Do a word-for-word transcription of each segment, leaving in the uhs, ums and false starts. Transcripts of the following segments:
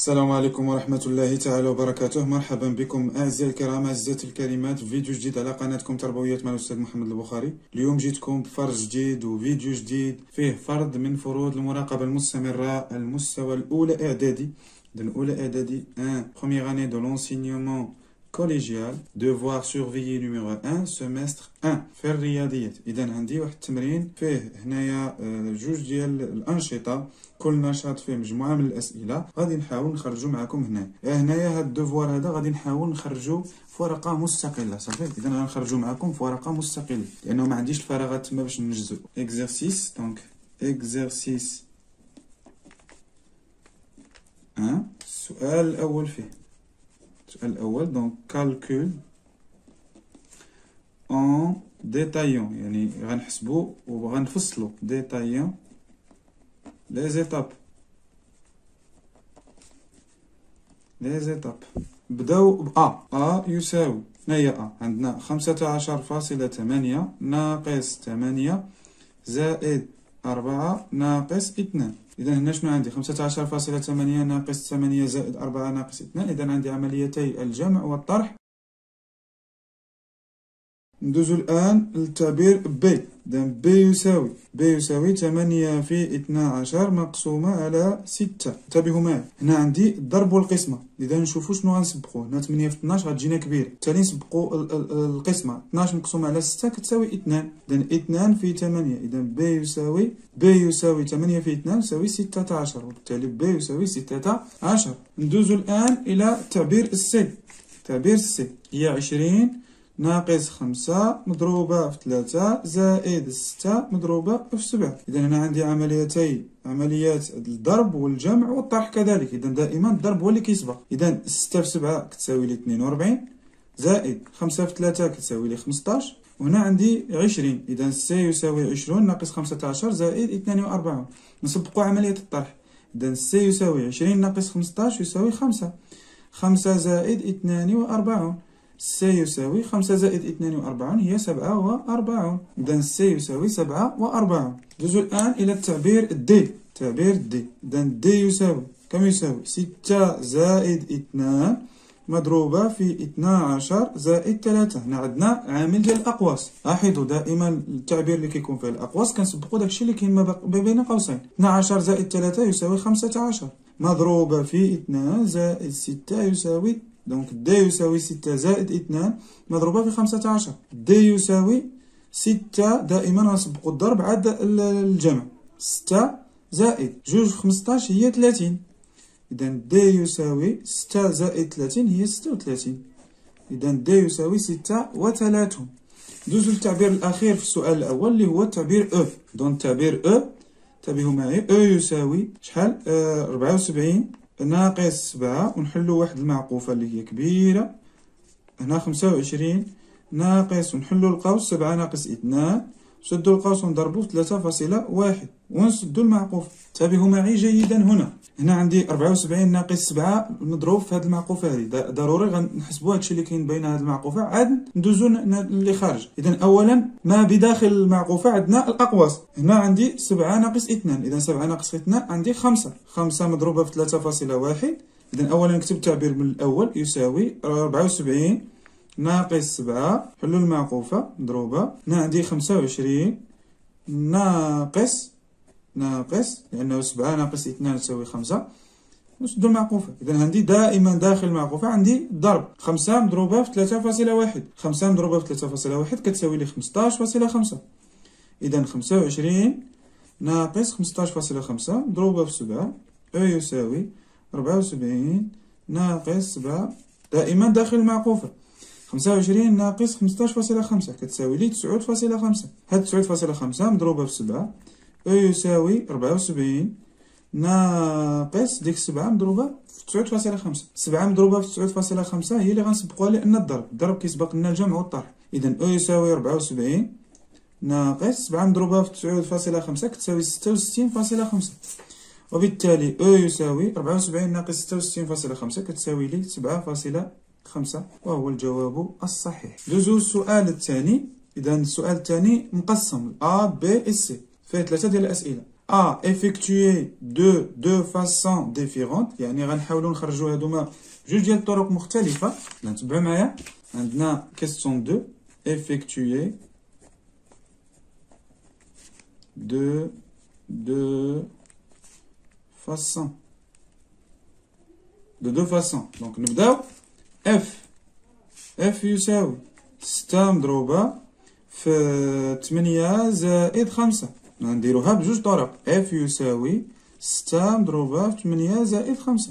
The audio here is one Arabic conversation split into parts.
السلام عليكم ورحمة الله تعالى وبركاته. مرحبا بكم أعزائي الكرام، أعزائي الكريمات، في فيديو جديد على قناتكم تربويات مع الأستاذ محمد البخاري. اليوم جيتكم بفرض جديد وفيديو جديد فيه فرض من فروض المراقبة المستمرة المستوى الأولى إعدادي. الأولى إعدادي واحد première année de l'enseignement collégial. Devoir surveiller numéro واحد semestre واحد في الرياضيات. إذا عندي واحد التمرين فيه هنايا جوج ديال الأنشطة، كل نشاط فيه مجموعه من الاسئله غادي نحاول نخرجوا معكم هنا. هنايا هاد الدوفوار هذا غادي نحاول نخرجوا في ورقه مستقله، صافي. اذا غنخرجوا معكم في ورقه مستقله لانه ما عنديش الفراغات تما باش نجزو. اكزرسيس دونك اكزرسيس واحد. السؤال الاول فيه السؤال الاول دونك كالكول اون ديتايون، يعني غنحسبوا وغنفصلوا ديتايون les étapes les étapes. بداو ب A. A يساوي هنايا A عندنا خمسة عشر فاصلة ثمانية ناقص ثمانية زائد أربعة ناقص اثنان. إذا هنا شنو عندي؟ خمسة عشر فاصلة ثمانية ناقص ثمانية زائد أربعة ناقص اثنان. إذا عندي عمليتي الجمع والطرح. ندوزو الآن للتعبير بي. إذا بي يساوي بي يساوي ثمانية في اثنا عشر مقسومة على ستة. انتبهوا معايا، هنا عندي الضرب والقسمة. إذا نشوفو شنو غنسبقو. هنا ثمانية في اثنا عشر غتجينا كبيرة، بالتالي نسبقو القسمة. اثنا عشر مقسومة على ستة كتساوي اثنان. إذا اثنان في ثمانية. إذا بي يساوي بي يساوي ثمانية في اثنان يساوي ستة عشر، وبالتالي بي يساوي ستة عشر. ندوزو الآن إلى تعبير سي. تعبير سي هي عشرين ناقص خمسة مضروبة في ثلاثة زائد ستة مضروبة في سبعة. إذا هنا عندي عمليتي عمليات الضرب والجمع والطرح كذلك. إذا دائما الضرب هو اللي كيسبق. إذا ستة في سبعة كتساوي لي اثنين وأربعين زائد خمسة في ثلاثة كتساوي لي خمسطاش، وهنا عندي عشرين. إذا سي يساوي عشرين ناقص خمسطاش زائد اثنين وأربعين. نسبقوا عملية الطرح. إذا سي يساوي عشرين ناقص خمسطاش يساوي خمسة. خمسة زائد اثنين وأربعين. سي يساوي خمسة زائد اثنين وأربعين هي سبعة وأربعين. إذا سي يساوي سبعة وأربعين. ندوزو الآن إلى التعبير دي. تعبير دي إذا دي يساوي كم؟ يساوي ستة زائد اثنان مضروبة في اثنا عشر زائد ثلاثة. هنا عندنا عامل ديال الأقواس. لاحظوا دائما التعبير اللي كيكون فيه الأقواس كنسبقوا داكشي اللي كاين ما بين قوسين. اثنا عشر زائد ثلاثة يساوي خمسة عشر مضروبة في اثنان زائد ستة يساوي دونك دي يساوي ستة زائد اثنان مضروبة في خمسة عشر. دي يساوي ستة، دائما غنسبقوا الضرب عاد الجمع. ستة زائد جوج في خمسطاش هي ثلاثين. إذا دي يساوي ستة زائد ثلاثين هي ستة وثلاثين. إذا دي يساوي ستة وثلاثين. ندوزو للتعبير الأخير في السؤال الأول اللي هو التعبير أو. دونك تعبير أو انتبهوا معايا، أو يساوي شحال؟ أه أربعة وسبعين ناقص سبعة، ونحلو واحد المعقوفة اللي هي كبيرة هنا خمسة وعشرين ناقص، ونحلو القوس سبعة ناقص اثنان، نسدو القوس ونضربو في ثلاثة فاصلة واحد ونسدو المعقوف. انتبهوا معي جيدا. هنا هنا عندي أربعة وسبعين ناقص سبعة مضروب في هاد المعقوفة هادي. ضروري غنحسبو هادشي اللي كاين بين هاد المعقوفة عاد ندوزو اللي خارج. إذا أولا ما بداخل المعقوفة عندنا الأقواس. هنا عندي سبعة ناقص اثنان. إذا سبعة ناقص اثنان عندي خمسة. خمسة مضروبة في ثلاثة فاصلة واحد. إذا أولا نكتب التعبير من الأول يساوي أربعة وسبعين ناقص سبعة، حلو المعقوفة مضروبة. هنا عندي خمسة وعشرين ناقص ناقص لأنه سبعة ناقص اثنان تساوي خمسة، نسدو المعقوفة. إذا عندي دائما داخل المعقوفة عندي ضرب. خمسة مضروبة في ثلاثة فاصلة واحد، خمسة مضروبة في ثلاثة فاصلة واحد كتساوي لي خمسطاش فاصلة خمسة. إذا خمسة وعشرين ناقص خمسطاش فاصلة خمسة مضروبة في سبعة أو يساوي أربعة وسبعين ناقص سبعة دائما داخل المعقوفة. خمسة وعشرين ناقص خمسطاش فاصلة خمسة كتساوي لي تسعود فاصلة خمسة. هاد تسعود فاصلة خمسة مضروبة في سبعة أو يساوي أربعة وسبعين ناقص ديك سبعة مضروبة في تسعود فاصلة خمسة. سبعة مضروبة في تسعود فاصلة خمسة هي اللي غنسبقوها لأن الضرب الضرب كيسبق لنا الجمع والطرح. إذا أو يساوي أربعة وسبعين ناقص سبعة مضروبة في تسعود فاصلة خمسة كتساوي ستة وستين فاصلة خمسة، وبالتالي أو يساوي أربعة وسبعين ناقص ستة وستين فاصلة خمسة كتساوي لي سبعة فاصلة خمسة، وهو الجواب الصحيح. دوزو السؤال الثاني. إذا السؤال الثاني مقسم A B C، فيه ثلاثة ديال الأسئلة. à effectuer de deux façons différentes. يعني غنحاولوا نخرجوا هذوما جوج ديال الطرق مختلفه. نتبعوا معايا. عندنا question deux effectuer de deux façons. De deux façons. Donc نبداو F F يساوي ستة مضروبه في ثمانية زائد خمسة. نديروها بجوج طرق. F يساوي ستة مضروبه في ثمانية زائد خمسة.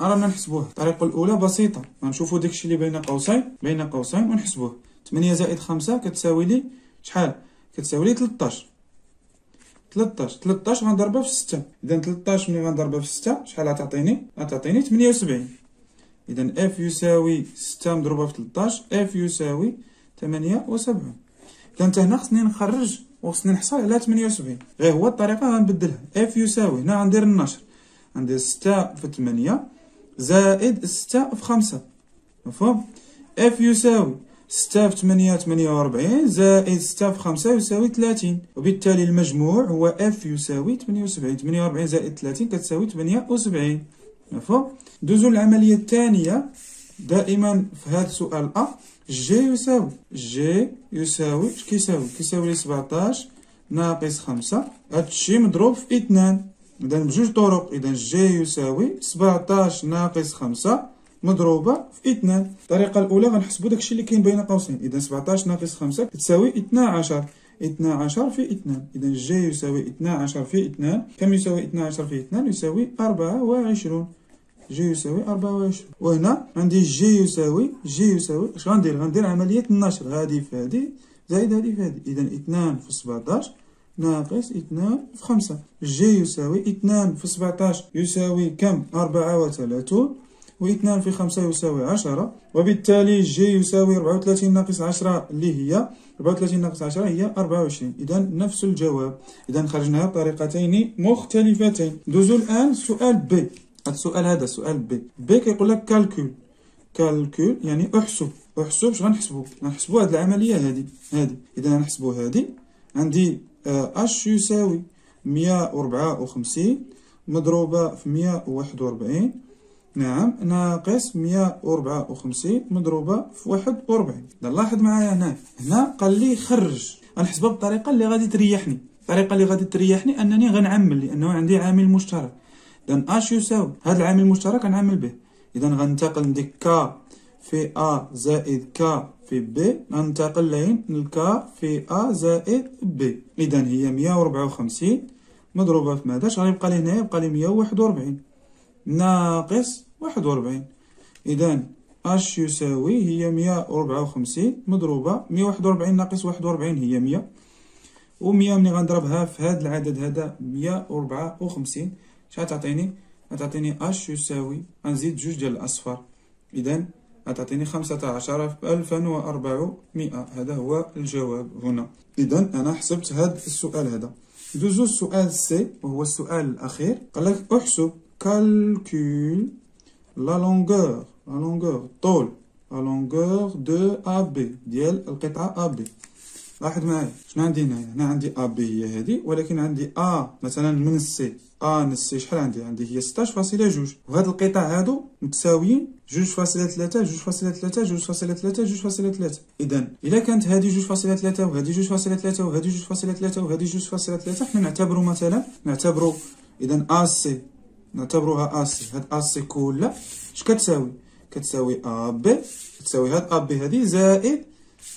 رانا نحسبوها. الطريقه الاولى بسيطه، غنشوفوا داكشي اللي بين قوسين بين قوسين ونحسبوه. ثمانية زائد خمسة كتساوي لي شحال؟ كتساوي لي ثلاثطاش. ثلاثطاش ثلاثطاش غنضربها في ستة. اذا ثلاثطاش ملي غنضربها في ستة شحال غتعطيني؟ غتعطيني ثمانية وسبعين. اذا F يساوي ستة مضروبه في ثلاثطاش. F يساوي ثمانية وسبعين. اذا حتى هنا خصني نخرج وخصني نحصل على ثمانية وسبعين. غير هو الطريقه غنبدلها. F يساوي هنا غندير النشر، غندير ستة في ثمانية زائد ستة في خمسة. مفهوم؟ F يساوي ستة في ثمانية ثمانية وأربعين زائد ستة في خمسة يساوي ثلاثين، وبالتالي المجموع هو F يساوي ثمانية وسبعين. ثمانية وأربعين زائد ثلاثين كتساوي ثمانية وسبعين. مفهوم؟ دوزو للعمليه الثانيه. دائما في هذا السؤال أ G يساوي G يساوي كيساوي كيساوي سبعطاش ناقص خمسة. هادشي مضروب في اثنان. إذا بجوج طرق. إذا G يساوي سبعطاش ناقص خمسة مضروبة في اثنان. الطريقة الأولى غنحسبو داكشي اللي كاين بين قوسين. إذا سبعطاش ناقص خمسة كتساوي اثنا عشر. اثنا عشر في اثنان. إذا G يساوي اثنا عشر في اثنان. كم يساوي اثنا عشر في اثنان؟ يساوي أربعة وعشرين. G يساوي أربعة وعشرين. وهنا عندي G يساوي G يساوي اش غندير؟ غندير عملية النشر، هادي في هادي زائد هادي في هادي. إذا اثنان في سبعطاش ناقص اثنان في خمسة. G يساوي اثنان في سبعطاش يساوي كم؟ أربعة وثلاثين، واثنان في خمسة يساوي عشرة، وبالتالي G يساوي أربعة وثلاثين ناقص عشرة اللي هي أربعة وثلاثين ناقص عشرة هي أربعة وعشرين. إذا نفس الجواب. إذا خرجناها بطريقتين مختلفتين. دوزو الآن سؤال ب. السؤال هذا سؤال بي. بي كيقول لك كالكول كالكول يعني احسب. احسب اش غنحسبوا؟ غنحسبوا هذه العمليه هذه هذه. اذا غنحسبوا هذه. عندي اش يساوي مئة وأربعة وخمسين مضروبه في مئة وواحد وأربعين. نعم، ناقص مئة وأربعة وخمسين مضروبه في واحد وأربعين. نلاحظ معايا هنا هنا قال لي خرج. غنحسبها بالطريقه اللي غادي تريحني. الطريقه اللي غادي تريحني انني غنعمل، لانه عندي عامل مشترك. إذن أش يساوي هذا العامل المشترك غنعمل به. إذن غنتقل من ديك ك في أ زائد ك في بي، غنتقل لين لك في أ زائد بي. إذن هي مئة وأربعة وخمسين مضروبة في ماذا؟ اش غيبقى لي هنا؟ يبقى لي مئة وواحد وأربعين ناقص واحد وأربعين. إذن أش يساوي هي مئة وأربعة وخمسين مضروبة مئة وواحد وأربعين ناقص واحد وأربعين هي مئة، و مئة ملي غنضربها في هذا العدد هذا مئة وأربعة وخمسين شحال تعطيني؟ غتعطيني اش يساوي غنزيد جوج ديال الاصفر. اذا غتعطيني خمسة عشر في ألف وأربعمئة. هذا هو الجواب هنا. اذا انا حسبت هذا السؤال هذا. دوزو السؤال سي وهو السؤال الاخير. قال لك احسب كالكول لا لونغور لا لونغور طول لا لونغور دو ا بي ديال القطعه ا بي. لاحظ معايا شنو عندي هنايا. هنا عندي ا بي هي هذه، ولكن عندي ا مثلا من سي. ا نص سي شحال عندي؟ عندي هي ستة عشر فاصلة جوج، وهاد القطع هادو متساويين جوج فاصلة ثلاثة جوج فاصلة ثلاثة جوج فاصلة ثلاثة جوج فاصلة ثلاثة. اذا الا كانت هادي جوج فاصلة ثلاثة وهادي جوج فاصلة ثلاثة وهادي جوج فاصلة ثلاثة وهادي جوج فاصلة ثلاثة، حنا نعتبروا مثلا نعتبروا اذا ا سي نعتبروها ا سي. هاد ا سي كلها اش كتساوي؟ كتساوي ا بي كتساوي هاد ا بي هادي زائد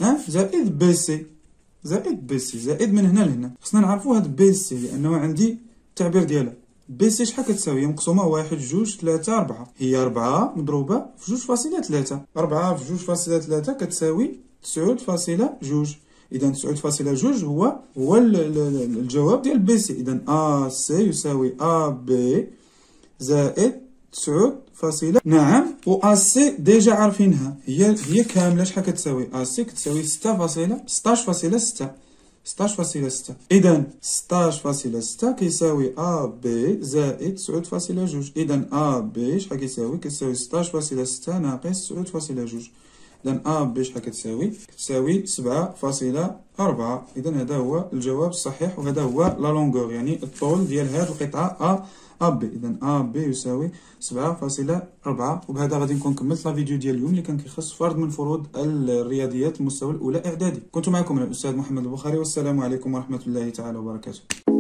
ها زائد بي سي زائد بي سي زائد من هنا لهنا. خصنا نعرفوا هاد بي سي لانه عندي التعبير ديالها. بي سي شحال كتساوي؟ مقسومه واحد جوج ثلاثة أربعة. هي أربعة مضروبة في جوج فاصلة ثلاثة. أربعة في جوج فاصلة ثلاثة كتساوي تسعود فاصلة جوج. إذا تسعود فاصلة جوج هو هو الجواب ديال بي سي. إذا أ سي يساوي أ بي زائد تسعود فاصلة. نعم، و أ سي ديجا عارفينها، هي هي كاملة شحال كتساوي؟ أ سي كتساوي ستة فاصلة ستاش فاصلة ستة. ستة عشر فاصلة ستة. إذا ستة عشر فاصلة ستة كيساوي أ بي زائد تسعة فاصلة جوج. إذا أ بي شحال كيساوي؟ كيساوي ستة عشر فاصلة ستة ناقص تسعة فاصلة جوج. إذن أ ب شحال كتساوي؟ كتساوي سبعة فاصلة أربعة. إذن هذا هو الجواب الصحيح، وهذا هو لا لونغور يعني الطول ديال هذه القطعة أ أب. إذن أب يساوي سبعة فاصلة أربعة. وبهذا غادي نكون كملت لا فيديو ديال اليوم اللي كان كيخص فرض من فروض الرياضيات المستوى الأولى إعدادي. كنت معكم أنا الأستاذ محمد البخاري، والسلام عليكم ورحمة الله تعالى وبركاته.